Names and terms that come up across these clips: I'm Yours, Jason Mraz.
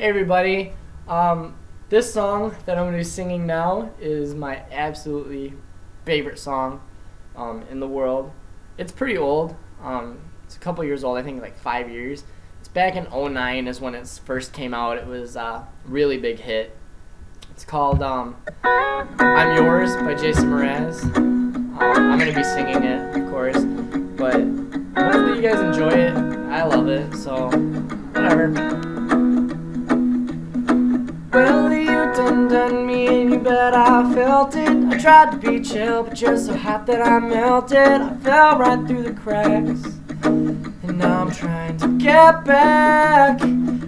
Hey everybody, this song that I'm going to be singing now is my absolutely favorite song in the world. It's pretty old, it's a couple years old, I think like 5 years. It's back in 2009 is when it first came out. It was a really big hit. It's called I'm Yours by Jason Mraz. I'm going to be singing it, of course, but hopefully you guys enjoy it. I love it, so whatever. Well, you done me and you bet I felt it. I tried to be chill, but you're so hot that I melted. I fell right through the cracks, and now I'm trying to get back.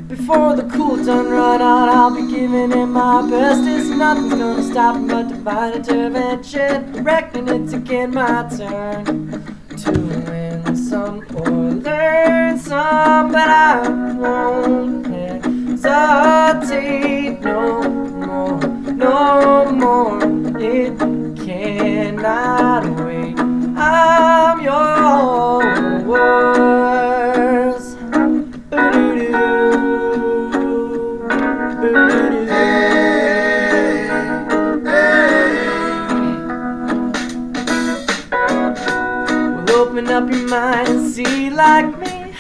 Before the cool done run out, I'll be giving it my best. It's nothing's gonna stop me but divine intervention. Reckoning it's again my turn to win some or learn some, but I won't let exultate. No more, no more, it cannot wait. I'm yours. Well, open up your mind and see like me.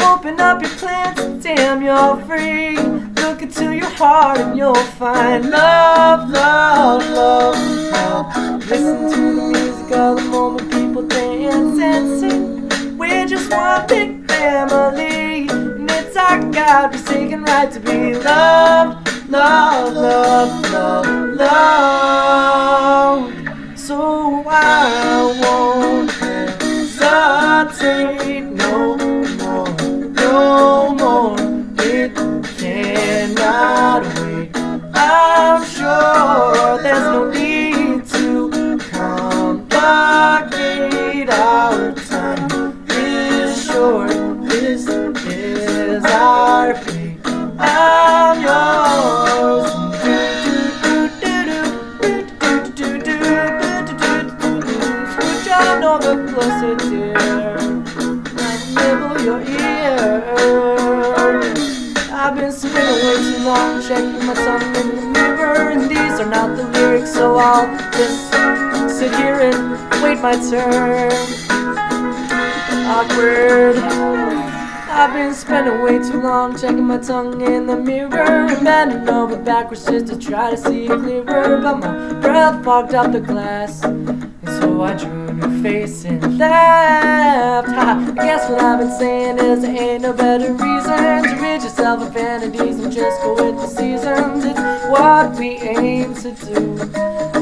Open up your plans, damn, you're free. Look into your heart and you'll find love, love, love, love. Listen to the music of the moment, people dance and sing. We're just one big family, and it's our God-forsaken right to be loved, loved, loved, loved, loved. So I won't hesitate no more, no more. Cannot wait. I'm sure there's no need to complicate. Our time is short. This is our fate. I'm yours. Scooch on over closer, dear. Nibble your ear. I've been spinning way too long, checking myself in the mirror, and these are not the lyrics, so I'll just sit here and wait my turn. Awkward. I've been spending way too long, checking my tongue in the mirror, and bending over backwards just to try to see clearer, but my breath fogged up the glass, and so I drew a new face and laughed. Ha, I guess what I've been saying is there ain't no better reason to rid yourself of vanities and just go with the seasons. It's what we aim to do.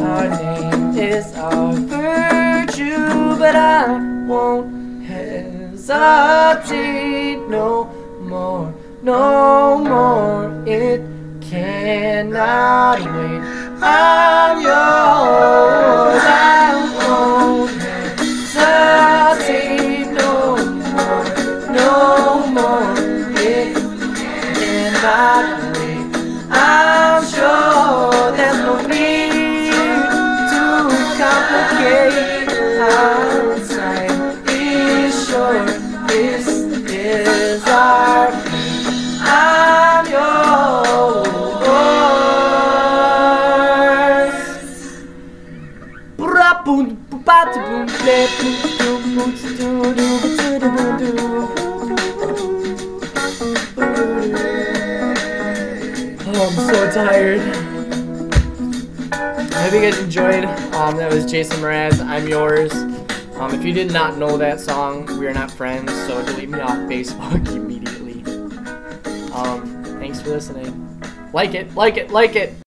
Our name is our virtue, but I won't hesitate no more, no more. It cannot wait. I'm yours. I won't hesitate no more, no more. It cannot wait. I'm sure there's no need to complicate. Our time is short. This is our fate. I'm yours. Oh, I'm so tired. I hope you guys enjoyed. That was Jason Mraz, I'm Yours. If you did not know that song, we are not friends, so delete me off Facebook immediately. Thanks for listening. Like it, like it, like it!